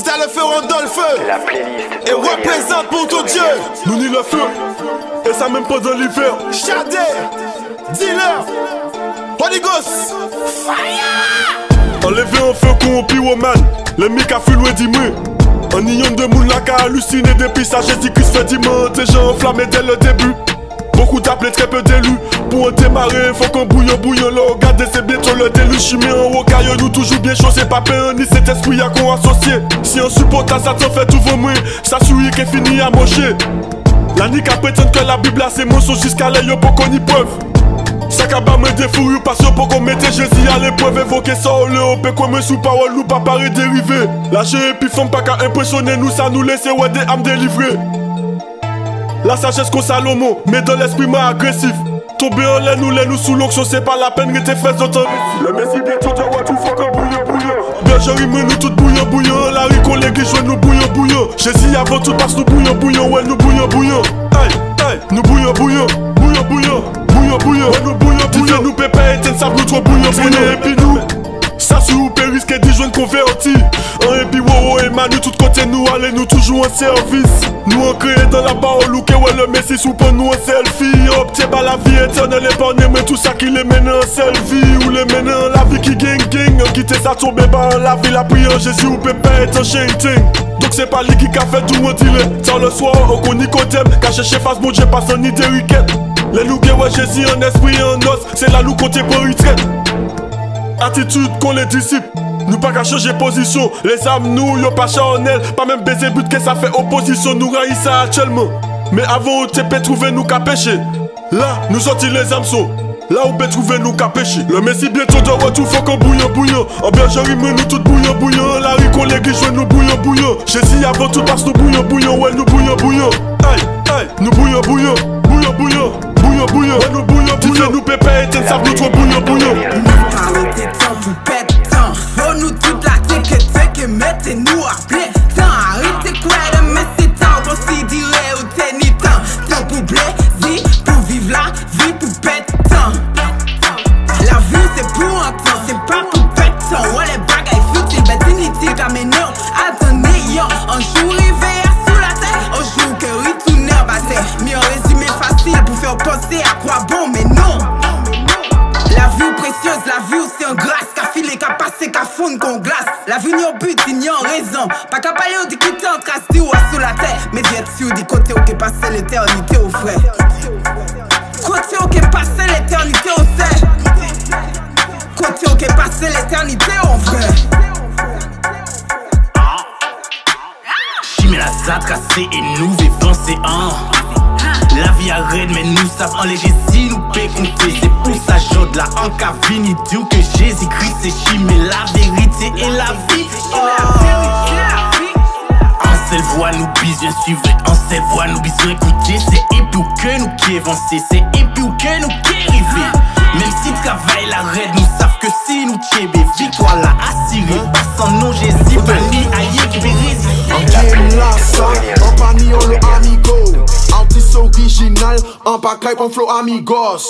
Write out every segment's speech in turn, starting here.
Si t'as le feu, rentre dans le feu. La playlist et représente pour ton Dieu. Nous ni le feu, et ça même pas dans l'hiver. Shadé, dealer, Holy Ghost, fire. Enlever un feu corrompu au man. Les mecs a fui dit moi. Un million de moules là qu'a halluciné depuis ça. Jésus-Christ fait dimanche. Des gens enflammés dès le début. Beaucoup d'appelés, très peu d'élus. Pour en démarrer, faut qu'on bouillon là. Regardez, c'est bientôt le déluge. Chimé en haut, car nous toujours bien chaud. C'est pas peine, ni cet esprit à qu'on associé. Si on supporte, ça te fait tout vos moins. Ça sourit qu'est fini à mocher. La nique a prétendre que la Bible a ses mensonges jusqu'à l'aïe, pour qu'on y preuve. Ça cabane me défouille, parce que pour qu'on mette Jésus à l'épreuve. Évoquer ça, on le hopé, qu'on me sous parole ou pas pareil dérivé. Lâcher et puis femme pas qu'à impressionner nous, ça nous laisse ouais des âmes délivrées. La sagesse qu'on Salomon, mais dans l'esprit m'a agressif. Tomber en l'air nous sous l'onction, c'est pas la peine que tes fesses d'autant. Le messie bientôt te voit tout fort comme bouillon. Bergerie mais nous tout bouillon. La rue qu'on l'église, nous bouillon. Jésus avant tout passe, nous bouillon. Ouais nous bouillon. Aïe, aïe, nous bouillon. Ouais nous bouillon. Nous pépé et t'es savent nous trop bouillon. Et puis nous, ça si vous peut risquer d'y jouer converti. Et puis wow et Manu, tout côté nous allez nous toujours en service. Nous on créé dans la parole ou que ouais le Messie sous pour nous en selfie. Opté par la vie éternelle et par mais tout ça qui les mène en selfie. Ou les mène en la vie qui gang. Quitter ça tomber par la vie, la prière Jésus ou pépé est un chanting. Donc c'est pas lui qui a fait tout mon deal. Tant le soir on connaît Nicodème, caché chez face mon Dieu passe en itériquette. Les loups ouais Jésus en esprit et en os, c'est la loup côté pour retraite. Attitude qu'on les disciples. Nous pas qu'à changer position. Les âmes nous y'a pas charnel. Pas même baiser but que ça fait opposition. Nous raillissons ça actuellement. Mais avant on peut trouver nous qu'à pêcher. Là nous sortis les âmes sont. Là on peut trouver nous qu'à pêcher. Le messie bientôt de retour faut qu'on bouillon. En bergerie mais nous tout bouillon. La rue qu'on l'église ouais nous bouillon. Jésus avant tout passe nous bouillon. Ouais nous bouillon. Aïe aïe nous bouillon. Ouais nous bouillon. Nous pépé et t'es savent nous trop bouillon. Vous pète tant, on nous toute la tête que t'es que mettez-nous à plein temps. Arrêtez quoi de mettre ces temps, on s'y dirait au tennis temps. Tant pour blesser, pour vivre la vie, pour pète tant. La vie c'est pour un temps, c'est pas pour pète tant. Ouais, les bagailles futiles, bête inutile, car mais non, attendez, yo, un jour réveillé sous la tête, un jour que retourner en bas tête. Mais en résumé facile pour faire penser à quoi bon, mais non. La vie précieuse, la vie aussi en grâce. Qu'à passer, qu'à fondre, qu'on glace. La vie n'y a but, il n'y a raison. Pas qu'à parler, on dit qu'il t'en trace, tu vois, sous la terre. Mais d'y être sur du côté où qu'est passé l'éternité au frère. Côté où qu'est passé l'éternité au frère. Côté où qu'est passé l'éternité au frère. Chimé la zade cassée et nous vivons, c'est un. La vie a raide, mais nous savons léger si nous peut compter. C'est pour ça j'ode la encavine, Dieu que Jésus-Christ c'est chimé la vérité et la vie. En seule voie nous besoin suivre, en seule voie nous besoin écouter. C'est et puis que nous qui avancer, c'est et puis que nous qui arriver. Même si travail la raide, nous savons que si nous tchébé, victoire la assurée. Pas sans nous Jésus, pas ni aïe qui périsse. En panier on le amigo. Artiste original, en bagaille, en flow amigos.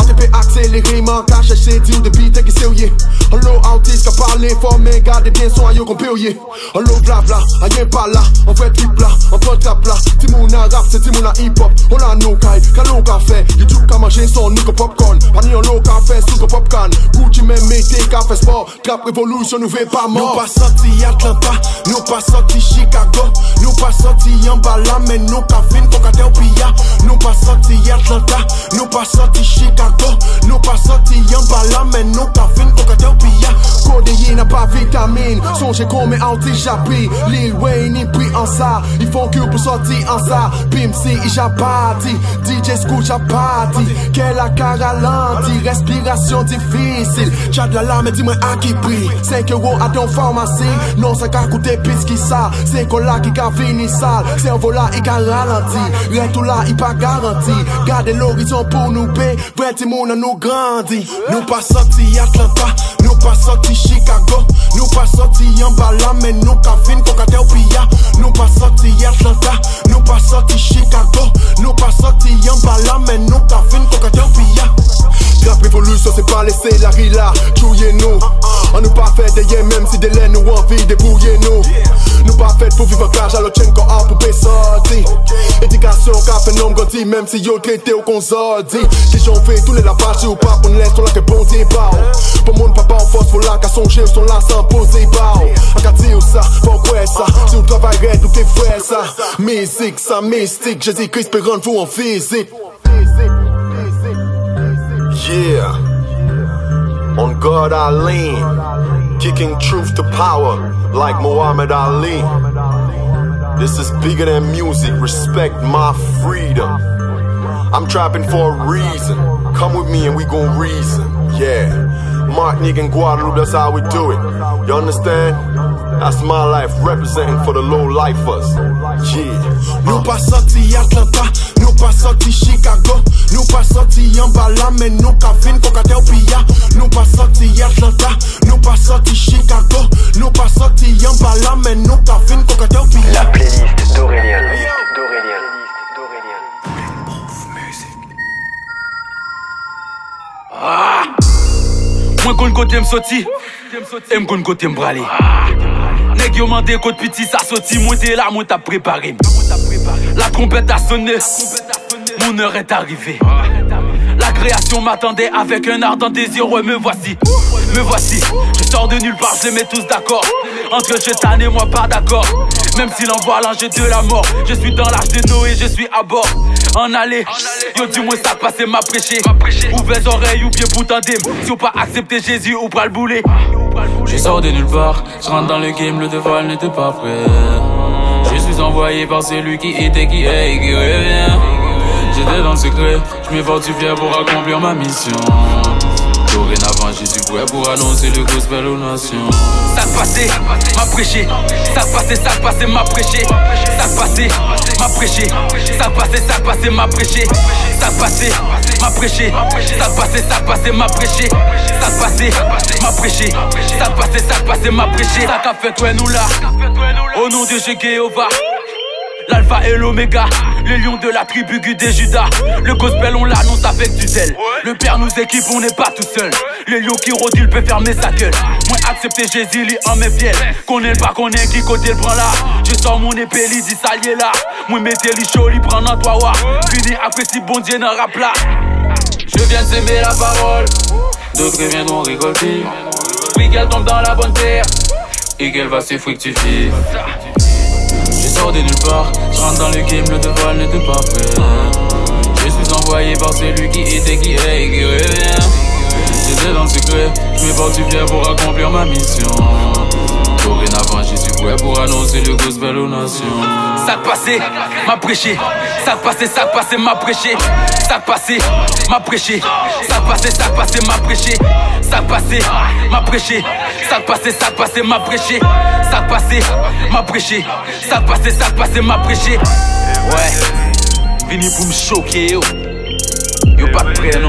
En TP accéléré, man, t'as cherché, dis ou de bite qui sérieux. En l'eau artiste, qui parle fort, mais gardez bien son aïe, qu'on paye. En l'eau blabla, aïe pas là, on fait trip là, on prend trap là. Timouna rap, c'est Timouna hip hop, on a nos cailles, qu'à l'eau café. YouTube qu'a mangé son nico popcorn, panier en l'eau café, sous le popcorn. Gucci même mété, café sport, trap révolution, nous veut pas mort. Nous pas sorti Atlanta, nous pas sorti Chicago, nous pas sorti Yambala, mais nous café, nous café. Nous pas sorti Atlanta, nous pas sorti Chicago, nous pas sorti Yambala, mais nous pas fin coca pilla. Codéine n'a pas vitamine, songez qu'on met anti-jappé. Lil Wayne il pris en ça, il faut que pour sortir en ça. Bim si il j'appati, DJ Scoot j'appati. Quelle la caralenti, respiration difficile. Chad la lame, dis-moi à qui prix. 5 € à ton pharmacie, non ça qu'a coûté plus qui ça. C'est qu'on là qui qu'a fini sale, cerveau là il qu'a ralenti. Tout là, il pas garanti. Gardez l'horizon pour nous payer. Vrai Timoun nous grandit. Nous pas sorti Atlanta, nous pas sorti Chicago, nous pas sorti Yambala, mais nous cafine coca au pilla. Nous pas sorti Atlanta, nous pas sorti Chicago, nous pas sorti Yambala, mais nous cafine coca au pilla. Trap révolution c'est pas laisser la rila, chouillez nous. On nous pas fait des yens même si des laines nous envie de bouiller nous. l'homme grandit, même si yo l'été au consordi. Si j'en fais tous les lapages, ou pas, on laisse, on l'a que bon débat. Pour mon papa en force, faut là, qu'à son chef, on l'a sans poser bao. A qu'à dire ça, pourquoi ça? Si on travaille raide, ou t'es frère ça? Musique, ça mystique, Jésus-Christ peut rendre vous en visite. Yeah, on God I lean, kicking truth to power like Muhammad Ali. This is bigger than music, respect my freedom. I'm trapping for a reason, come with me and we gon' reason. Yeah, Martinique and Guadeloupe, that's how we do it. You understand? That's my life, representing for the low lifers. Yeah. Nous pas sorti Atlanta, nous pas sorti Chicago, nous pas sorti Yambala, mais nous cafine cocatel pia. Nous pas sorti Atlanta, nous pas sorti Chicago, nous pas sorti Yambala, mais nous cafine cocatel pia. La playlist d'Aurélien. Ah! Moi qu'on côté me sorti, et me côté me braler. Nèg yo mandé côte petit ça sorti, moi t'es là, moi t'as préparé. La trompette a sonné, mon heure est arrivée. La création m'attendait avec un ardent désir, ouais me voici. Je sors de nulle part, je les mets tous d'accord. Entre Chetan et moi pas d'accord. Même si l'envoi l'enjeu de la mort, je suis dans l'arche de Noé, je suis à bord. En aller, yo du moins ça passe m'a prêché. Ouvre les oreilles ou bien pour tandem. Si on pas accepter Jésus ou pas le boulet. Je sors de nulle part, je rentre dans le game, le deval n'était pas prêt. Je suis envoyé par celui qui était, qui est et qui revient. J'étais dans le secret, je m'éfortifie pour accomplir ma mission. Dorénavant, j'ai du bruit pour annoncer le gospel aux nations. Ça passait, m'a prêché. Ça passait, m'a prêché. Ça passait, m'a prêché. Ça passait, m'a prêché. Ça passait, m'a prêché. Ça passait, m'a prêché. Ça passait, m'a prêché. Ça passait, m'a prêché. Ça qu'a fait toi nous là. Au nom de Jéhovah, l'alpha et l'oméga, les lions de la tribu des Judas. Le gospel on l'annonce avec du zèle. Le Père nous équipe, on n'est pas tout seul. Les lions qui rodulent peut fermer sa gueule. Moi accepter Jésus, lui en mes fiel. Qu'on est pas, qu'on est qui côté le prend là. Je sors mon épée, lui dit ça y est là. Moi mettez lui chaud, lui prend en toi. Fini après si bon Dieu n'en rappe là. Je viens s'aimer la parole, d'autres viendront récolter. Oui qu'elle tombe dans la bonne terre et qu'elle va se fructifier. Je sors de nulle part, je rentre dans le game, le deval n'était pas prêt. Je suis envoyé par celui qui était, qui est et qui revient. J'étais dans le secret, je m'éfortifie pour accomplir ma mission. Dorénavant, je suis prêt pour annoncer le gospel aux nations. Ça passait, m'a prêché. Ça passait, m'a prêché. Ça passait, m'a prêché. Ça passait, m'a prêché. Ça passait, m'a prêché. Ça passait, m'a prêché. Ça passait, m'a prêché. Ça passait, m'a prêché. Ouais, vini pour me choquer. Yo pas prêt non.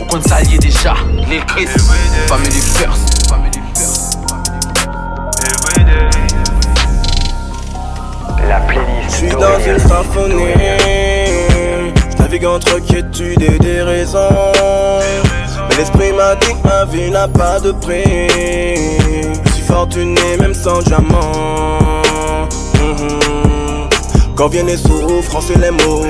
Ou qu'on s'allie déjà. Les Christ, family first. La playlist. Je suis dans une symphonie, je navigue entre quiétude et déraison. Mais l'esprit m'a dit que ma vie n'a pas de prix. Je suis fortuné même sans diamant. Quand viennent les souffrances et les mots,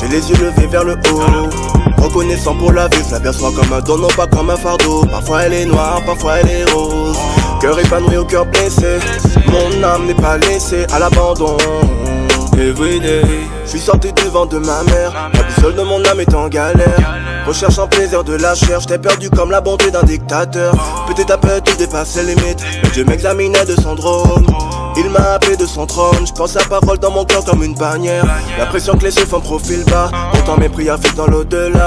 j'ai les yeux levés vers le haut. Reconnaissant pour la vie, je l'aperçois comme un don, non pas comme un fardeau. Parfois elle est noire, parfois elle est rose. Cœur épanoui au cœur blessé, mon âme n'est pas laissée à l'abandon. Everyday, je suis sorti du ventre de ma mère. La boussole de mon âme est en galère. Recherche un plaisir de la chair, j'étais perdu comme la bonté d'un dictateur. Petit à petit dépassais les limites, mais Dieu m'examinait de son drone. Il m'a appelé de son trône, j'pense sa parole dans mon cœur comme une bannière. L'impression que les chiffres en profil bas, pourtant mes prières filent dans l'au-delà.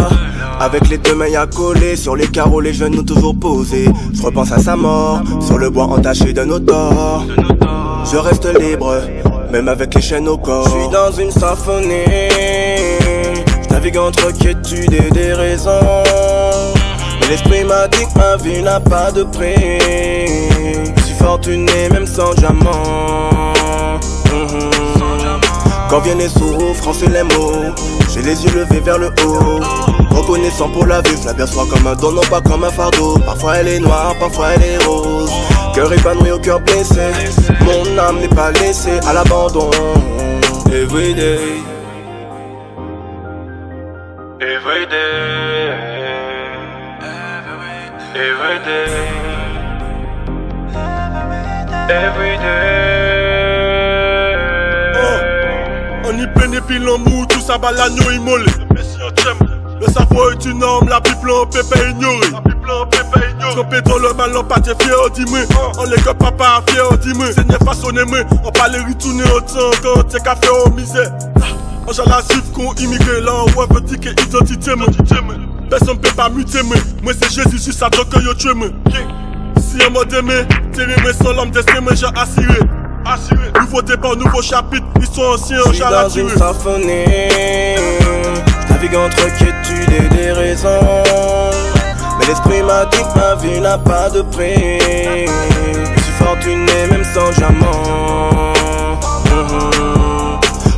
Avec les deux mains à coller, sur les carreaux les genoux toujours posés. Je repense à sa mort, sur le bois entaché d'un autor. Je reste libre, même avec les chaînes au corps. Je suis dans une symphonie, je navigue entre quiétude et déraison. Mais l'esprit m'a dit que ma vie n'a pas de prix. Je suis fortuné même sans diamant. Quand viennent les souffrances et les mots, j'ai les yeux levés vers le haut. Reconnaissant pour la vie, je l'aperçois comme un don, non pas comme un fardeau. Parfois elle est noire, parfois elle est rose. Cœur épanoui au cœur blessé, mon âme n'est pas laissée à l'abandon. Everyday, every day. On y peine et puis l'amour, tout ça va l'agneau immolé. Le savoir est une arme, la Bible en pépé ignorée. Trop pétrole, mal en pâté, fier au dimé. On les gars papa, fier au dimé. C'est n'est façonné, mais on parle les retourner au temps quand t'es qu'à faire au misère. On j'a la suivre qu'on immigré là, on voit petit que identité, mais personne peut pas muter, mais moi c'est Jésus, juste à toi que yo tué, mais si on m'a démé, tiré, mais sans l'homme destin, mais j'ai assuré. Nouveau débat, nouveau chapitre, histoire ancienne, on j'a la tué. J'suis dans une symphonie, j'navigue entre quiétude et déraison. Mais l'esprit m'a dit que ma vie n'a pas de prix. Je suis fortuné même sans diamant.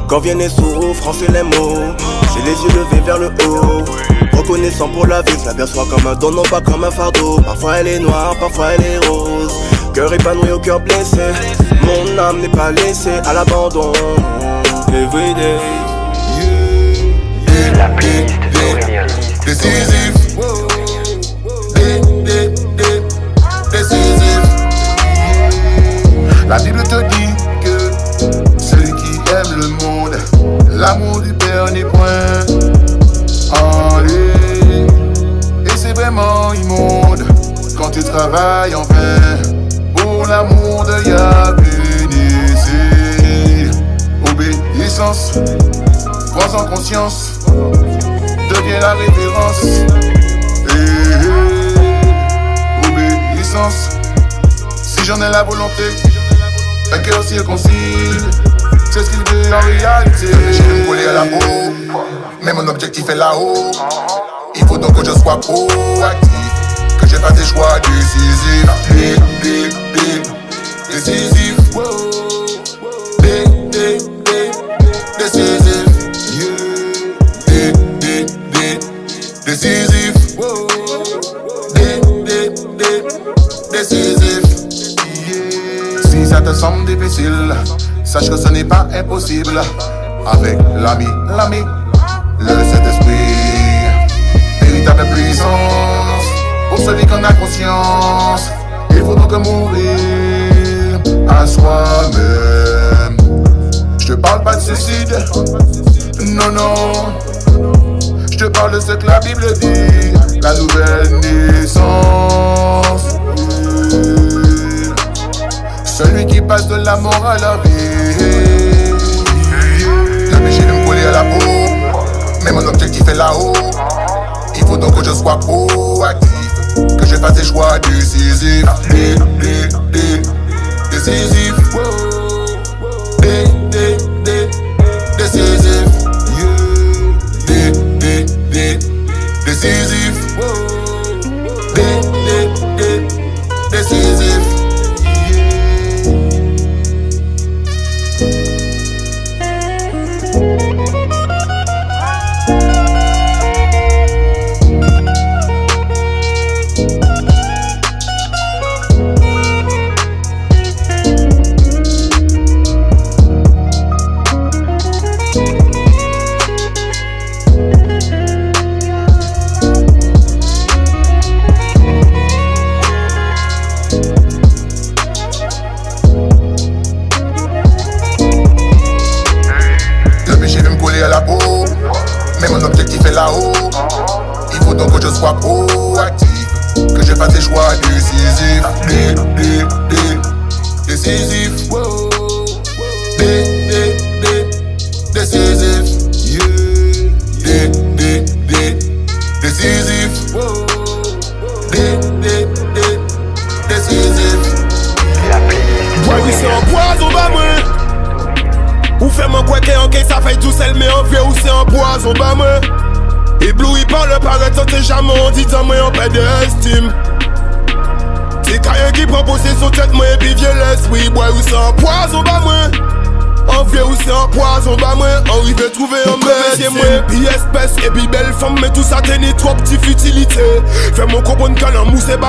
Quand viennent les souffrances et les mots, j'ai les yeux levés vers le haut. Reconnaissant pour la vie, je l'aperçois comme un don, non pas comme un fardeau. Parfois elle est noire, parfois elle est rose. Cœur épanoui au cœur blessé, mon âme n'est pas laissée à l'abandon. Everyday, la playlist décisif. La Bible te dit que ceux qui aiment le monde, l'amour du Père n'est point en lui. Et c'est vraiment immonde quand tu travailles en vain pour l'amour de Yahvé Nissi. Obéissance, crois en conscience, deviens la référence. Obéissance, si j'en ai la volonté, un cœur circoncis, c'est ce qu'il veut en réalité. Je vais me coller à l'amour, mais mon objectif est là-haut. Il faut donc que je sois proactif, que je fasse des choix décisifs. Big, big, big, décisif. Big, big, big, décisif. Big, big, big, décisif. Big, big, big, décisif. Si ça te semble difficile, sache que ce n'est pas impossible. Avec l'ami, le Saint-Esprit, véritable puissance. Pour celui qu'on a conscience, il faut donc mourir à soi-même. Je te parle pas de suicide, non, non. Je te parle de ce que la Bible dit, la nouvelle naissance. Celui qui passe de la mort à la vie. T'as péché de me coller à la peau, mais mon objectif est là-haut. Il faut donc que je sois proactif, que je fasse des choix décisifs. Décisif. Décisif. Décisif. Décisif.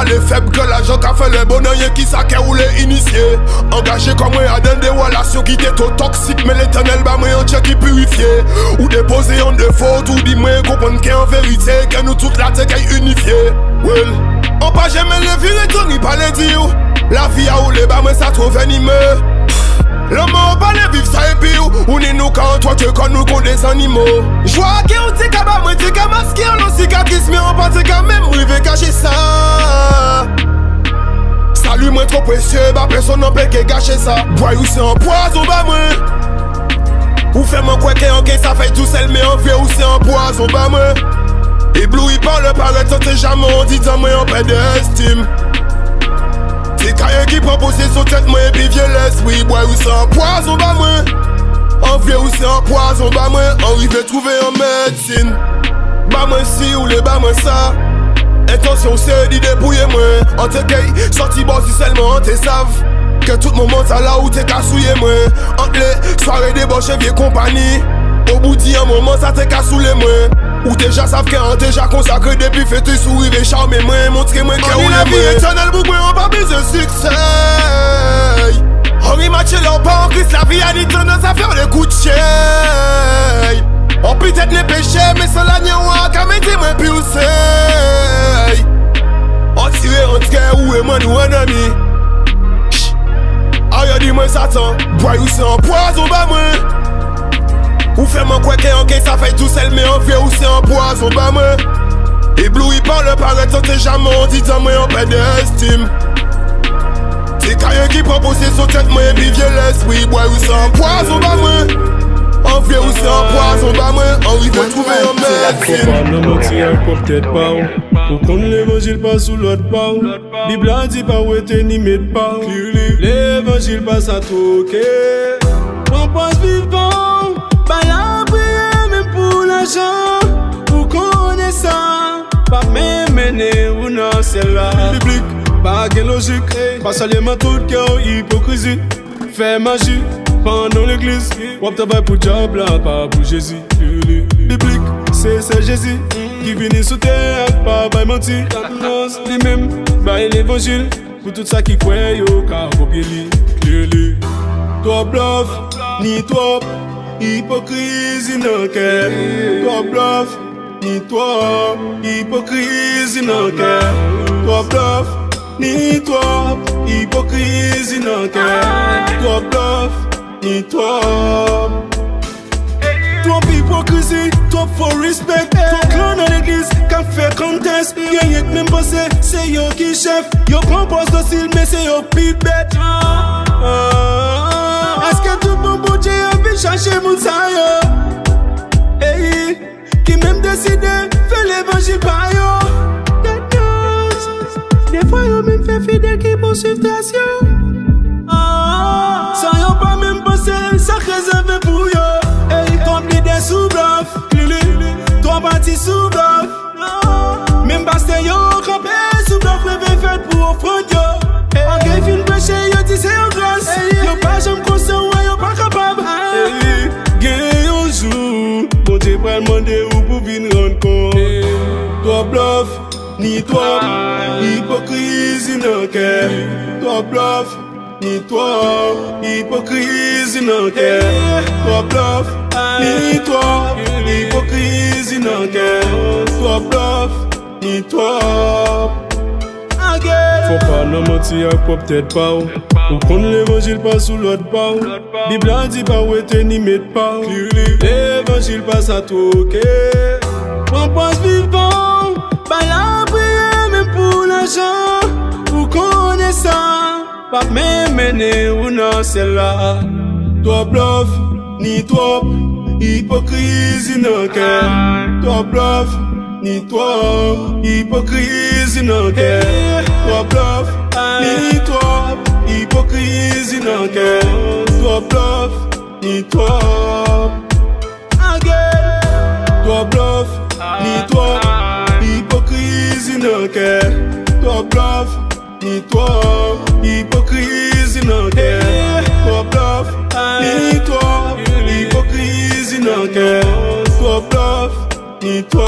Les faibles que l'argent qu'a fait le bonheur qui s'acquer ou les initiés. Engagé comme moi à dans des relations qui étaient trop toxiques, mais l'éternel bah moi en check qui purifié. Ou déposer en défaut, ou dis moi comprendre qu'en vérité, que nous toute la terre est unifiée. Well, on pas jamais le virer, ni pas le dire. La vie a roulé, bah mais ça trop venimeux. Le mot pas les vivre, ça est pire. On est nous quand toi que quand nous qu'on des animaux. Joie qui on t'y cabas, moi t'y cabas masqué, on nous cicatrice, mais on pense qu'à même river cacher ça. Salut, moi trop précieux, bah personne n'en peut que gâcher ça. Boy, ou c'est un poison, bah moi. Ou fait mon quoi qu'en okay, ça fait tout seul, mais en fait, ou c'est un poison, bah moi. Ébloui par le paraître, ça t'es jamais on dit, moi en paix d'estime. C'est Kaye qui proposait son tête, moi et puis vieux laisse. Oui, boy, ou c'est un poison, bah moi. En vieux, ou c'est un poison, bah moi. On veut trouver en médecine. Bah moi si, ou les bah moi ça. Intention c'est d'y débrouiller moi. En te gay, sorti boss du seulement, on te savent. Que tout mon monde ça là où t'es cassouillé moi. Entre les soirées débauchées, vieille compagnie. Au bout d'un moment ça t'es cassouillé moi. Ou déjà savent qu'un déjà consacré depuis fait tu sourire et charmer moi. Montrer moi qu'on est la vie éternelle pour moi on pas plus de succès. On y match leur pas en crise la vie à l'éternel ça fait le coup de chien. On peut être les péchés mais cela n'y a qu'à mettre moi plus c'est. On tire en terre où est mon ou un ami. Aïe dis-moi Satan, boy ou c'est un poison bah moi. Ou fait mon quoi qu'en okay, ça fait tout seul mais on fait ou c'est un poison bah moi. Ébloui par le paraître t'es jamais on dit dans moi en paix d'estime. C'est Kaye qui proposait son tête moi et puis vieux laisse. Oui boy ou c'est un poison bah moi. On vient où c'est un poison, bah moi, on y peut trouver un mec. Le motier pour tête pas. Pour qu'on l'évangile pas sous l'autre pas. Bible a dit pas où t'es ni mette pas. L'évangile passe à toquer. On pense vivant, bah la prière, même pour l'argent. Pour qu'on ait ça, pas même mener ou non, c'est là. Biblique, pas de logique. Pas seulement tout cœur hypocrisie. Fais magie. Pendant l'église, wap travail pour job là, pas pour Jésus. Biblique, c'est Jésus qui vient sous terre, pas by mentir. Lui-même, bah l'évangile, pour tout ça qui croit, yo, car copier lui. Toi bluff, ni toi, hypocrisie non cœur. Toi bluff, ni toi, hypocrisie non cœur. Toi bluff, ni toi, hypocrisie non cœur. Toi bluff. Ni toi, toi hypocrisie, toi for respect. Toi clan à l'église, qu'a fait contest. Y'a même bossé, c'est yo qui chef. Yo prend poste docile, mais c'est yo pipette. Est-ce que tout bon bon Dieu vient chercher mon saillot? Hey, qui même décide, fait l'évangile par yo. That knows, des fois yo même fait fidèle qui poursuivent ta sion. Sans yon pas même passé, ça réservé pour yon. Hey, tombe l'idée sous bluff. Trois parties sous bluff. Même parce que yon campé sous bluff, rêve fait pour offrir yon. En gay film péché, yon dit c'est yon grâce. Yon pas jamais conscient, yon pas capable. Gay yon jour, bon Dieu prend le monde ou pour venir rendre compte. Toi bluff, ni toi, hypocrisie non cœur. Toi bluff. Ni toi, hypocrisie non cœur. Toi bluff, ni toi, hypocrisie non cœur. Toi bluff, ni toi. Faut pas nous mentir, faut peut-être pas. Pour prendre l'évangile pas sous l'autre pas. Bible a dit pas où t'es ni mette pas. L'évangile passe à toquer. On pense vivant, pas la prière, même pour l'argent. Pour qu'on ait ça. Pas même mener ou non c'est là. Toi bluff, ni toi, hypocrisie non cœur. Toi bluff, ni toi, hypocrisie non cœur. Toi bluff, ni toi, hypocrisie non cœur. Toi bluff, ni toi. Toi bluff, ni toi, hypocrisie non cœur. Toi bluff, ni toi, hypocrisie non cœur. Toi bluff, ni toi, hypocrisie non cœur. Toi bluff, ni toi. Toi bluff, toi bluff, non cœur. Ni toi, hypocrisie non cœur. Toi bluff, ni toi.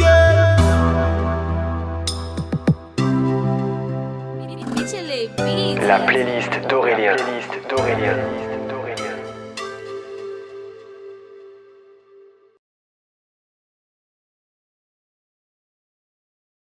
Again. La playlist d'Aurélien.